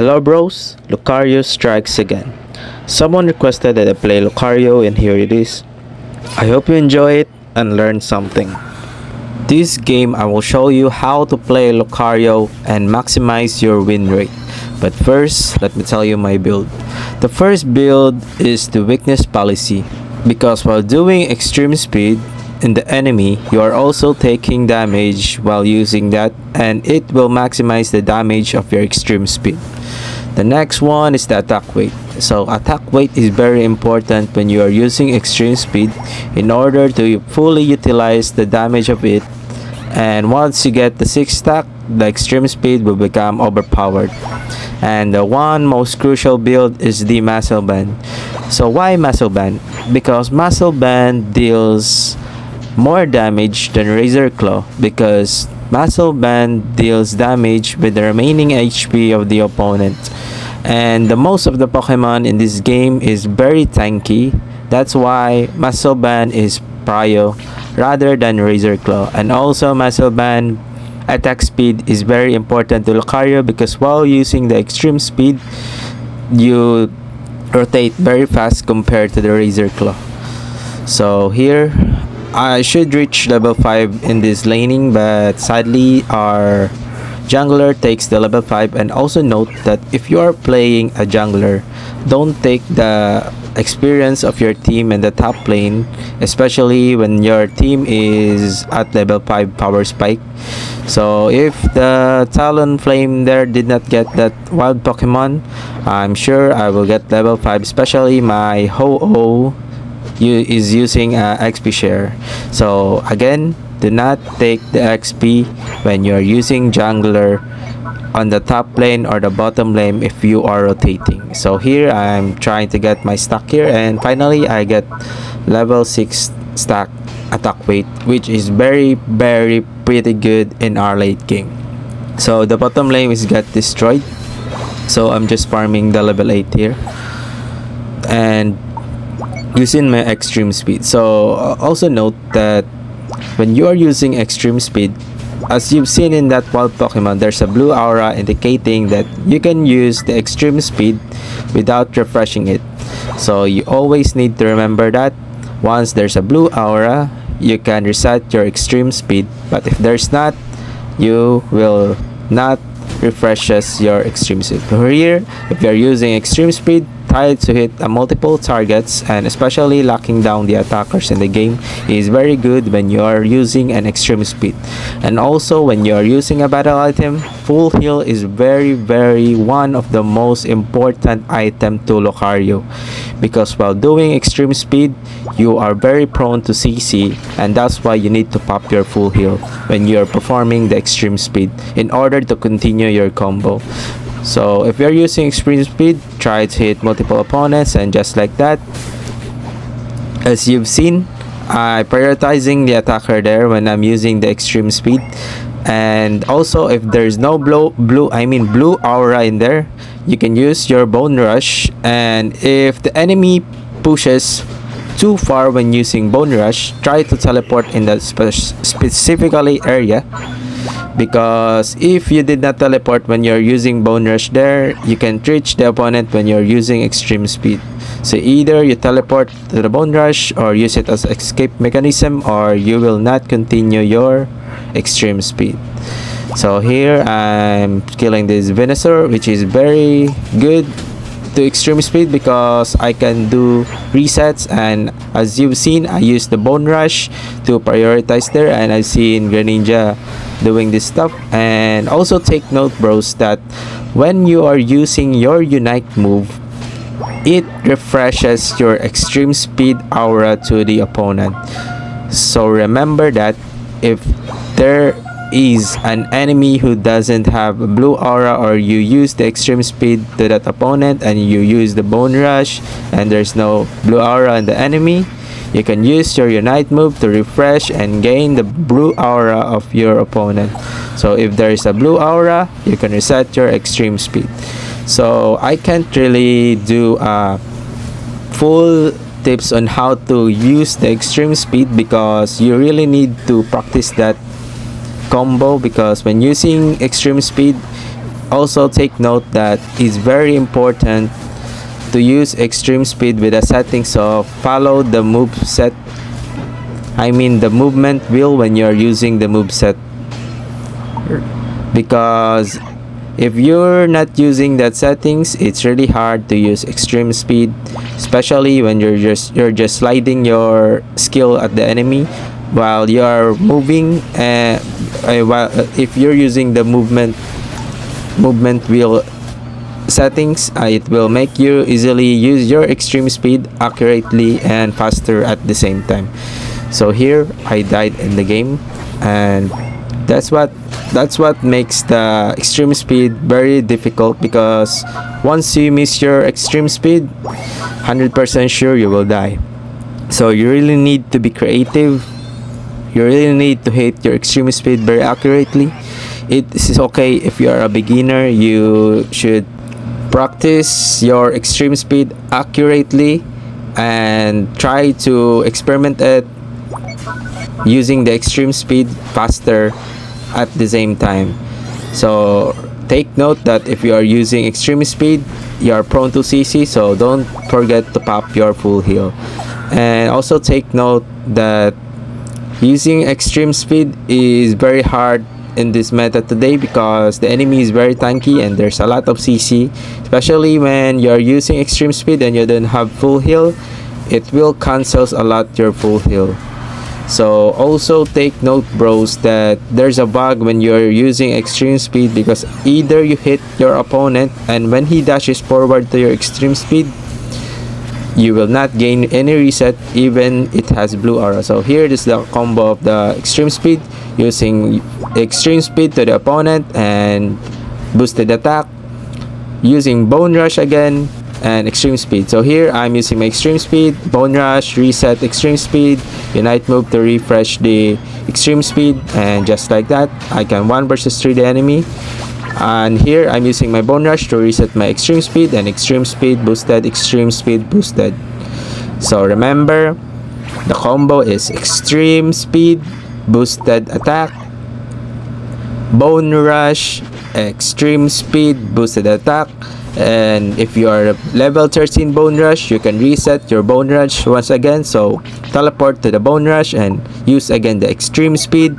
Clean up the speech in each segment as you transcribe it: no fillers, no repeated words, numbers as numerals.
Hello bros, Lucario strikes again. Someone requested that I play Lucario and here it is. I hope you enjoy it and learn something. This game I will show you how to play Lucario and maximize your win rate. But first, let me tell you my build. The first build is the weakness policy, because while doing extreme speed in the enemy, you are also taking damage while using that, and it will maximize the damage of your extreme speed. The next one is the attack weight. So attack weight is very important when you are using extreme speed in order to fully utilize the damage of it, and once you get the 6th stack, the extreme speed will become overpowered. And the one most crucial build is the muscle band. So why muscle band? Because muscle band deals more damage than razor claw, because muscle band deals damage with the remaining HP of the opponent, and the most of the Pokemon in this game is very tanky. That's why muscle band is prio rather than razor claw. And also muscle band attack speed is very important to Lucario, because while using the extreme speed you rotate very fast compared to the razor claw. So here I should reach level 5 in this laning, but sadly our jungler takes the level 5. And also note that if you are playing a jungler, don't take the experience of your team in the top lane, especially when your team is at level 5 power spike. So if the Talonflame there did not get that wild Pokemon, I'm sure I will get level 5, especially my Ho-Oh is using XP share. So again, do not take the XP when you're using jungler on the top lane or the bottom lane if you are rotating. So here I'm trying to get my stack here, and finally I get level 6 stack attack weight, which is very pretty good in our late game. So the bottom lane is got destroyed, so I'm just farming the level 8 here and using my extreme speed. So also note that when you are using extreme speed, as you've seen in that wild Pokemon, there's a blue aura indicating that you can use the extreme speed without refreshing it. So you always need to remember that once there's a blue aura, you can reset your extreme speed, but if there's not, you will not refreshes your extreme speed. Here, if you're using extreme speed, try to hit multiple targets, and especially locking down the attackers in the game is very good when you are using an extreme speed. And also when you are using a battle item, full heal is very one of the most important item to Lucario, because while doing extreme speed you are very prone to CC, and that's why you need to pop your full heal when you are performing the extreme speed in order to continue your combo. So if you're using extreme speed, try to hit multiple opponents, and just like that, as you've seen, I'm prioritizing the attacker there when I'm using the extreme speed. And also if there's no blue aura in there, you can use your Bone Rush, and if the enemy pushes too far when using Bone Rush, try to teleport in that specifically area, because if you did not teleport when you're using Bone Rush there, you can't reach the opponent when you're using extreme speed. So either you teleport to the Bone Rush or use it as escape mechanism, or you will not continue your extreme speed. So here I'm killing this Venusaur, which is very good to extreme speed because I can do resets, and as you've seen, I use the Bone Rush to prioritize there, and I've seen Greninja doing this stuff. And also take note bros that when you are using your Unite move, it refreshes your extreme speed aura to the opponent. So remember that if there is an enemy who doesn't have a blue aura, or you use the extreme speed to that opponent and you use the Bone Rush and there's no blue aura in the enemy, you can use your Unite move to refresh and gain the blue aura of your opponent. So if there is a blue aura, you can reset your extreme speed. So I can't really do a full tips on how to use the extreme speed, because you really need to practice that combo, because when using extreme speed Also take note that it's very important to use extreme speed with the settings of follow the moveset, I mean the movement wheel when you're using the moveset, because if you're not using that settings, it's really hard to use extreme speed, especially when you're just sliding your skill at the enemy while you're moving, if you're using the movement wheel settings, it will make you easily use your extreme speed accurately and faster at the same time. So here I died in the game, and that's what makes the extreme speed very difficult, because once you miss your extreme speed, 100% sure you will die. So you really need to be creative, you really need to hit your extreme speed very accurately. It is okay if you are a beginner, you should practice your extreme speed accurately and try to experiment at using the extreme speed faster at the same time. So take note that if you are using extreme speed, you are prone to CC, so don't forget to pop your full heal. And also take note that using extreme speed is very hard in this meta today, because the enemy is very tanky and there's a lot of CC, especially when you're using extreme speed and you don't have full heal, it will cancels a lot your full heal. So also take note, bros, that there's a bug when you're using extreme speed, because either you hit your opponent and when he dashes forward to your extreme speed, you will not gain any reset even it has blue aura. So here is the combo of the extreme speed, using extreme speed to the opponent and boosted attack, using bone rush again and extreme speed. So here I'm using my extreme speed, bone rush, reset extreme speed, unite move to refresh the extreme speed, and just like that I can 1v3 the enemy. And here I'm using my bone rush to reset my extreme speed, and extreme speed boosted, extreme speed boosted. So remember, the combo is extreme speed, boosted attack, bone rush, extreme speed, boosted attack. And if you are level 13 bone rush, you can reset your bone rush once again, so teleport to the bone rush and use again the extreme speed.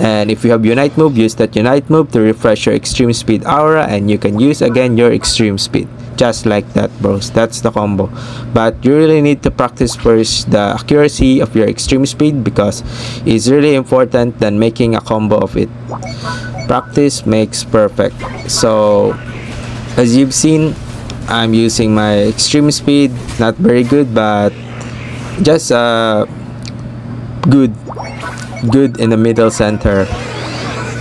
And if you have unite move, use that unite move to refresh your extreme speed aura, and you can use again your extreme speed, just like that, bros. That's the combo, but you really need to practice first the accuracy of your extreme speed, because it's really important than making a combo of it. Practice makes perfect. So as you've seen, I'm using my extreme speed, not very good, but just good in the middle center.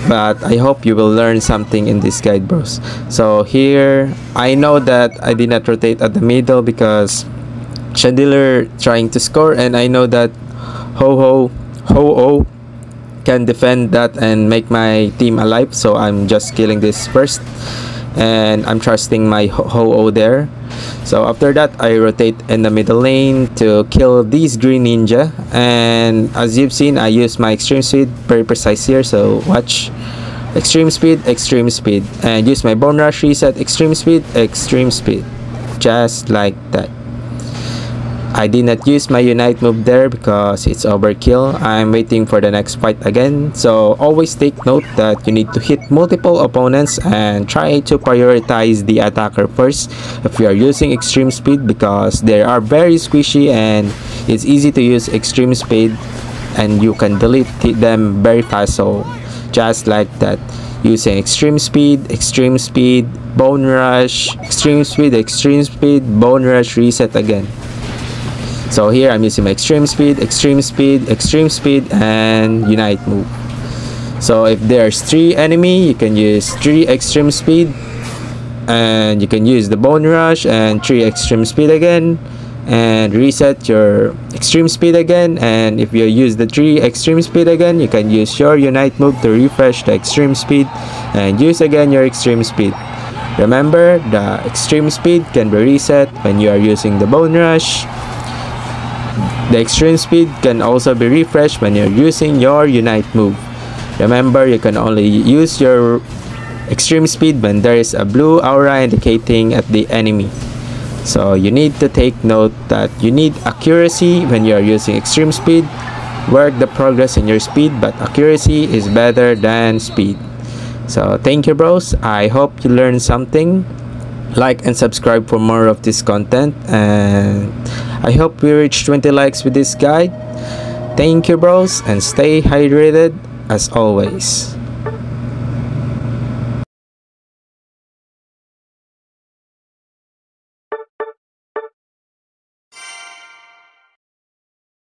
But I hope you will learn something in this guide, bros. So here, I know that I did not rotate at the middle because Chandelier trying to score, and I know that Ho-Oh can defend that and make my team alive, so I'm just killing this first. And I'm trusting my Ho-Oh there. So after that, I rotate in the middle lane to kill these Greninja. And as you've seen, I use my extreme speed very precise here. So watch, extreme speed, and use my bone rush reset, extreme speed, just like that. I did not use my unite move there because it's overkill. I'm waiting for the next fight again. So always take note that you need to hit multiple opponents and try to prioritize the attacker first if you are using extreme speed, because they are very squishy and it's easy to use extreme speed and you can delete them very fast. So just like that, using extreme speed, bone rush, extreme speed, bone rush, reset again. So here I'm using my extreme speed, and unite move. So if there's 3 enemy, you can use 3 extreme speed, and you can use the bone rush and 3 extreme speed again, and reset your extreme speed again. And if you use the 3 extreme speed again, you can use your unite move to refresh the extreme speed and use again your extreme speed. Remember, the extreme speed can be reset when you are using the bone rush. The extreme speed can also be refreshed when you're using your unite move. Remember, you can only use your Extreme Speed when there is a blue aura indicating at the enemy. So you need to take note that you need accuracy when you are using Extreme Speed. Work the progress in your speed, but accuracy is better than speed. So thank you, bros. I hope you learned something. Like and subscribe for more of this content, and I hope we reach 20 likes with this guide. Thank you, bros, and stay hydrated as always.